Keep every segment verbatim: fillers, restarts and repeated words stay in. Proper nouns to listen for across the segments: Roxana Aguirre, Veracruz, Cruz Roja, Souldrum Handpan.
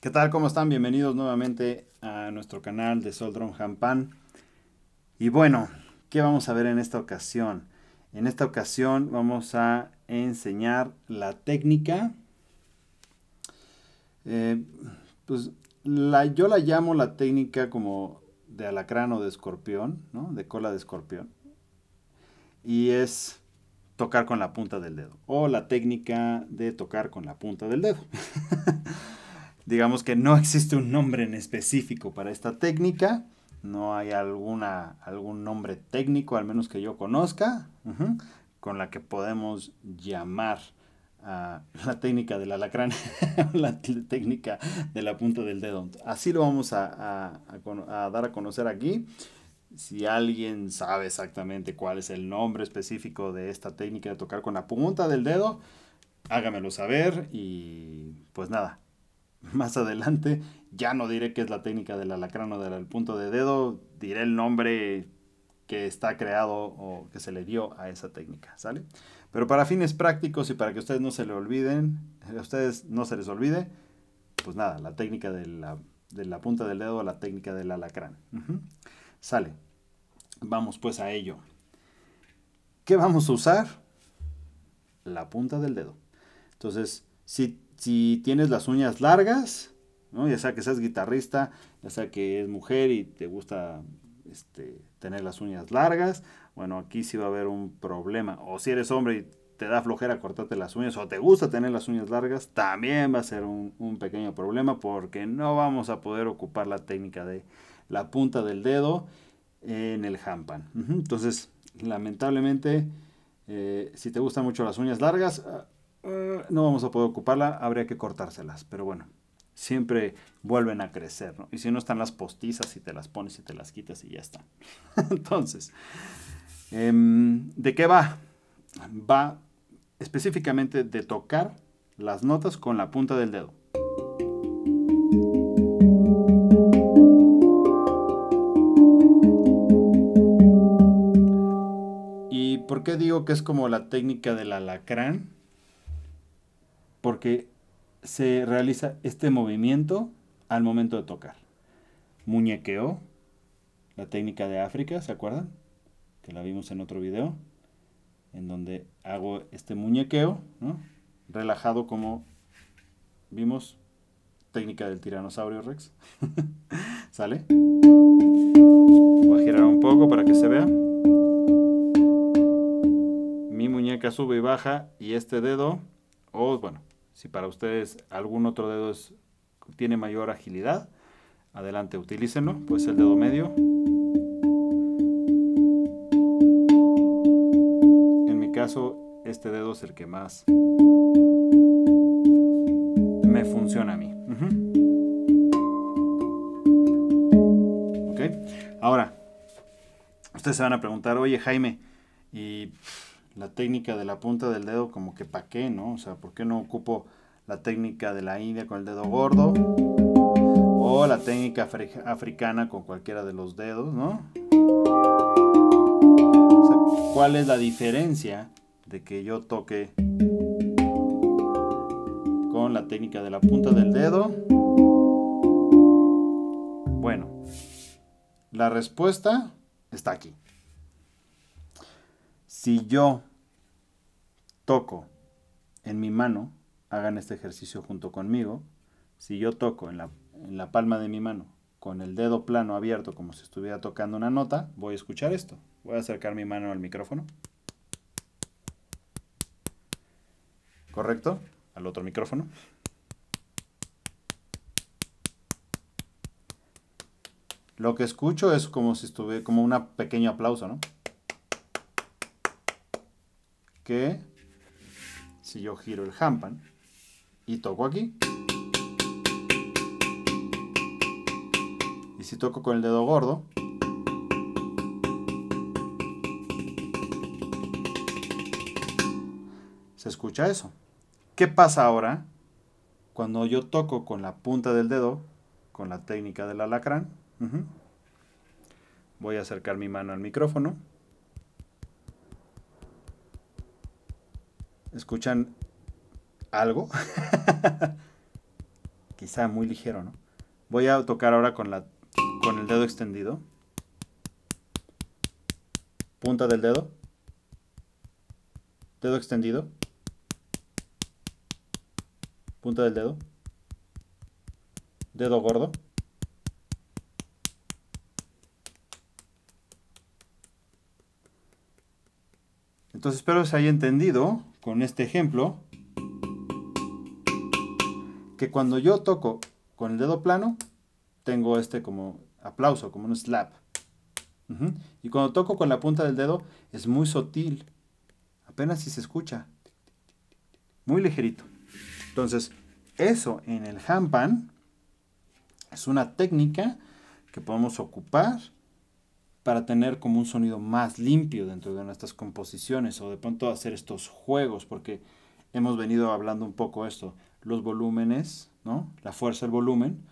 ¿Qué tal? ¿Cómo están? Bienvenidos nuevamente a nuestro canal de Souldrum Handpan. Y bueno, ¿qué vamos a ver en esta ocasión? En esta ocasión vamos a enseñar la técnica. Eh, pues la, yo la llamo la técnica como de alacrán o de escorpión, ¿no? De cola de escorpión. Y es tocar con la punta del dedo. O la técnica de tocar con la punta del dedo. Digamos que no existe un nombre en específico para esta técnica, no hay alguna, algún nombre técnico, al menos que yo conozca, uh-huh, con la que podemos llamar uh, la técnica del alacrán, la técnica de la punta del dedo. Así lo vamos a, a, a dar a conocer aquí. Si alguien sabe exactamente cuál es el nombre específico de esta técnica de tocar con la punta del dedo, hágamelo saber y pues nada. Más adelante ya no diré que es la técnica del alacrán o del punto de dedo, diré el nombre que está creado o que se le dio a esa técnica, ¿sale? Pero para fines prácticos y para que ustedes no se le olviden, a ustedes no se les olvide, pues nada, la técnica de la, de la punta del dedo o la técnica del alacrán. Uh-huh. Sale, vamos pues a ello. ¿Qué vamos a usar? La punta del dedo. Entonces, si Si tienes las uñas largas, ¿no? Ya sea que seas guitarrista, ya sea que eres mujer y te gusta este, tener las uñas largas, bueno, aquí sí va a haber un problema. O si eres hombre y te da flojera cortarte las uñas o te gusta tener las uñas largas, también va a ser un, un pequeño problema porque no vamos a poder ocupar la técnica de la punta del dedo en el handpan. Entonces, lamentablemente, eh, si te gustan mucho las uñas largas, Uh, no vamos a poder ocuparla, habría que cortárselas, pero bueno, siempre vuelven a crecer, ¿no? Y si no están las postizas y te las pones y te las quitas y ya está. Entonces, eh, ¿de qué va? Va específicamente de tocar las notas con la punta del dedo. ¿Y por qué digo que es como la técnica del alacrán? Porque se realiza este movimiento al momento de tocar. Muñequeo, la técnica de África, ¿se acuerdan? Que la vimos en otro video, en donde hago este muñequeo, ¿no? Relajado como vimos, técnica del tiranosaurio Rex. ¿Sale? Voy a girar un poco para que se vea. Mi muñeca sube y baja y este dedo... O bueno, si para ustedes algún otro dedo es, tiene mayor agilidad, adelante, utilícenlo, pues el dedo medio. En mi caso, este dedo es el que más me funciona a mí. Uh-huh. ¿Ok? Ahora, ustedes se van a preguntar, oye Jaime, y... la técnica de la punta del dedo, como que pa' qué, ¿no? O sea, ¿por qué no ocupo la técnica de la India con el dedo gordo? O la técnica africana con cualquiera de los dedos, ¿no? O sea, ¿cuál es la diferencia de que yo toque con la técnica de la punta del dedo? Bueno, la respuesta está aquí. Si yo toco en mi mano, hagan este ejercicio junto conmigo, si yo toco en la, en la palma de mi mano con el dedo plano abierto como si estuviera tocando una nota, voy a escuchar esto. Voy a acercar mi mano al micrófono. ¿Correcto? Al otro micrófono. Lo que escucho es como si estuviera, como un pequeño aplauso, ¿no? Que si yo giro el handpan y toco aquí, y si toco con el dedo gordo, se escucha eso. ¿Qué pasa ahora cuando yo toco con la punta del dedo, con la técnica del alacrán? Uh-huh. Voy a acercar mi mano al micrófono. ¿Escuchan algo? quizá muy ligero, ¿no? Voy a tocar ahora con, la, con el dedo extendido. Punta del dedo. Dedo extendido. Punta del dedo. Dedo gordo. Entonces espero que se haya entendido con este ejemplo que cuando yo toco con el dedo plano tengo este como aplauso, como un slap. Uh-huh. Y cuando toco con la punta del dedo es muy sutil, apenas si se escucha, muy ligerito. Entonces eso en el handpan es una técnica que podemos ocupar para tener como un sonido más limpio dentro de nuestras composiciones, o de pronto hacer estos juegos, porque hemos venido hablando un poco esto, los volúmenes, ¿no? La fuerza del volumen,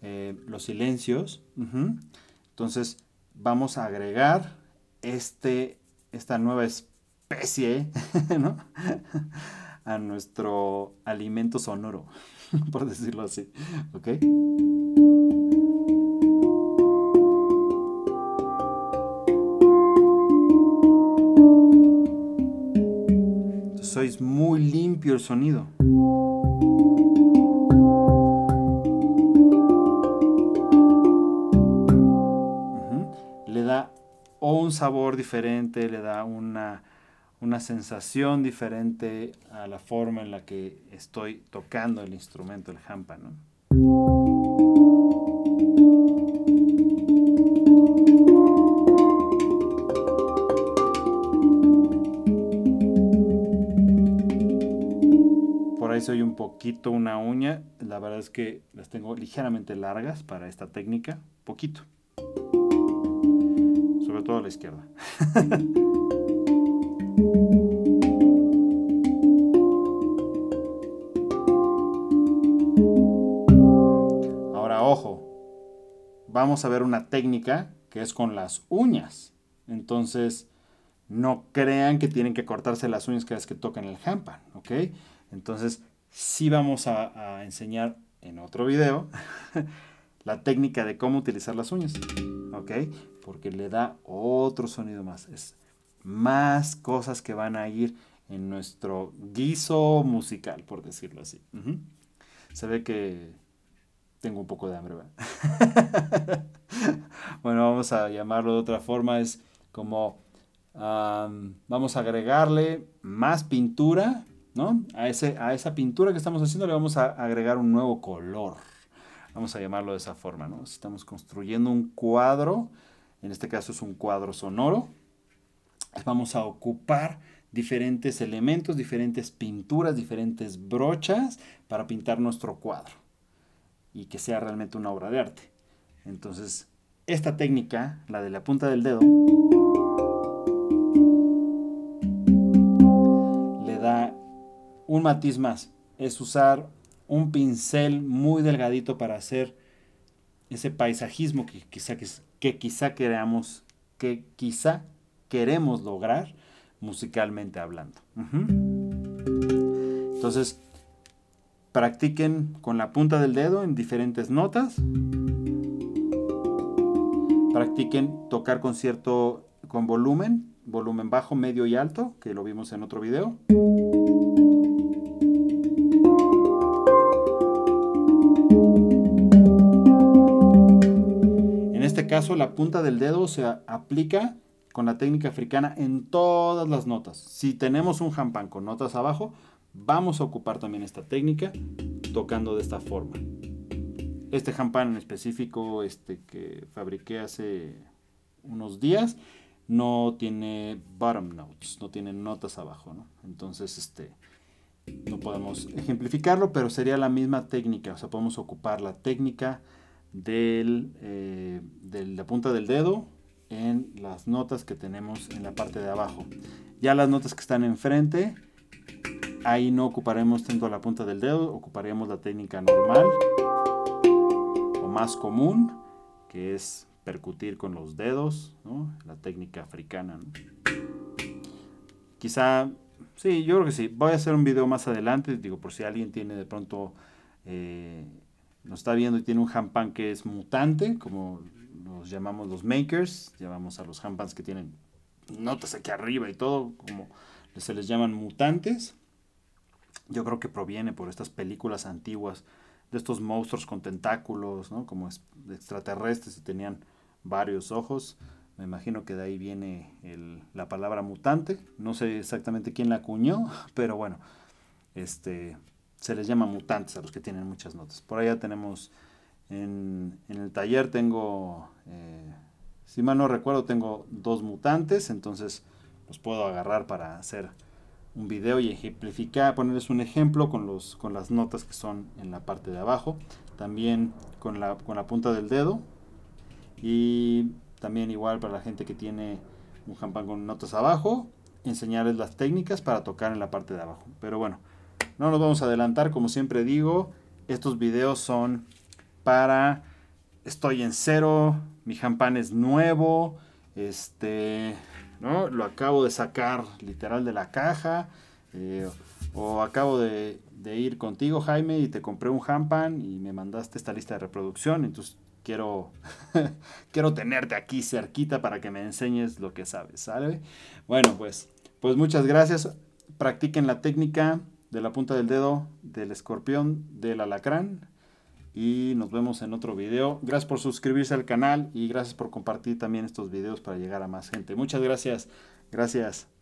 eh, los silencios. Uh-huh. Entonces vamos a agregar este, esta nueva especie, ¿no? A nuestro alimento sonoro, por decirlo así, ¿ok? Es muy limpio el sonido. Uh-huh. Le da o un sabor diferente, le da una, una sensación diferente a la forma en la que estoy tocando el instrumento, el handpan, ¿no? Soy un poquito una uña, la verdad es que las tengo ligeramente largas para esta técnica, poquito, sobre todo a la izquierda. Ahora, ojo, vamos a ver una técnica que es con las uñas, entonces no crean que tienen que cortarse las uñas cada vez que tocan el handpan, ¿ok? Entonces sí vamos a, a enseñar en otro video la técnica de cómo utilizar las uñas, ¿ok? Porque le da otro sonido más, es más cosas que van a ir en nuestro guiso musical, por decirlo así. Uh-huh. Se ve que tengo un poco de hambre, ¿verdad? Bueno, vamos a llamarlo de otra forma, es como um, vamos a agregarle más pintura, ¿no? A, ese, a esa pintura que estamos haciendo le vamos a agregar un nuevo color. Vamos a llamarlo de esa forma, ¿no? Estamos construyendo un cuadro, en este caso es un cuadro sonoro. Vamos a ocupar diferentes elementos, diferentes pinturas, diferentes brochas para pintar nuestro cuadro y que sea realmente una obra de arte. Entonces, esta técnica, la de la punta del dedo, le da un matiz más, es usar un pincel muy delgadito para hacer ese paisajismo que quizá, que, que quizá queramos, que quizá queremos lograr musicalmente hablando. Uh-huh. Entonces, practiquen con la punta del dedo en diferentes notas. Practiquen tocar con cierto, con volumen, volumen bajo, medio y alto, que lo vimos en otro video. Caso, la punta del dedo se aplica con la técnica africana en todas las notas. Si tenemos un handpan con notas abajo, vamos a ocupar también esta técnica tocando de esta forma. Este handpan en específico, este que fabriqué hace unos días, no tiene bottom notes, no tiene notas abajo, ¿no? Entonces este no podemos ejemplificarlo, pero sería la misma técnica, o sea, podemos ocupar la técnica Del, eh, de la punta del dedo en las notas que tenemos en la parte de abajo. Ya las notas que están enfrente, ahí no ocuparemos tanto la punta del dedo, ocuparemos la técnica normal o más común, que es percutir con los dedos, ¿no? La técnica africana, ¿no? Quizá, sí, yo creo que sí. Voy a hacer un video más adelante, digo, por si alguien tiene de pronto Eh, nos está viendo y tiene un handpan que es mutante, como los llamamos los makers, llamamos a los handpans que tienen notas aquí arriba y todo, como se les llaman mutantes. Yo creo que proviene por estas películas antiguas de estos monstruos con tentáculos, ¿no? Como extraterrestres y tenían varios ojos. Me imagino que de ahí viene el, la palabra mutante. No sé exactamente quién la acuñó, pero bueno, este, se les llama mutantes a los que tienen muchas notas. Por allá tenemos, en, en el taller tengo, eh, si mal no recuerdo, tengo dos mutantes, entonces los puedo agarrar para hacer un video y ejemplificar, ponerles un ejemplo con, los, con las notas que son en la parte de abajo, también con la, con la punta del dedo, y también igual para la gente que tiene un handpan con notas abajo, enseñarles las técnicas para tocar en la parte de abajo. Pero bueno, no nos vamos a adelantar, como siempre digo, estos videos son para, estoy en cero, mi handpan es nuevo, este... ¿no? Lo acabo de sacar literal de la caja, eh, o acabo de, de ir contigo, Jaime, y te compré un handpan y me mandaste esta lista de reproducción, entonces quiero quiero tenerte aquí cerquita para que me enseñes lo que sabes, ¿sale? Bueno, pues, pues muchas gracias. Practiquen la técnica de la punta del dedo, del escorpión, del alacrán, y nos vemos en otro video. Gracias por suscribirse al canal y gracias por compartir también estos videos para llegar a más gente. Muchas gracias. Gracias.